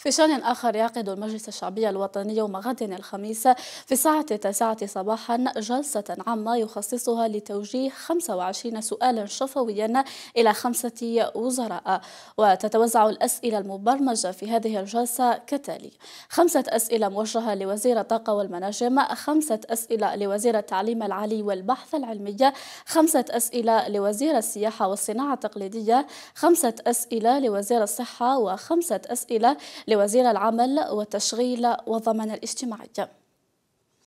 في شأن آخر، يعقد المجلس الشعبي الوطني يوم غد الخميس في الساعة 9 صباحا جلسة عامة يخصصها لتوجيه 25 سؤالا شفويا إلى 5 وزراء، وتتوزع الأسئلة المبرمجة في هذه الجلسة كتالي: 5 أسئلة موجهة لوزير الطاقة والمناجم، 5 أسئلة لوزير التعليم العالي والبحث العلمي، 5 أسئلة لوزير السياحة والصناعة التقليدية، 5 أسئلة لوزير الصحة، و5 أسئلة لوزير العمل والتشغيل والضمان الاجتماعي.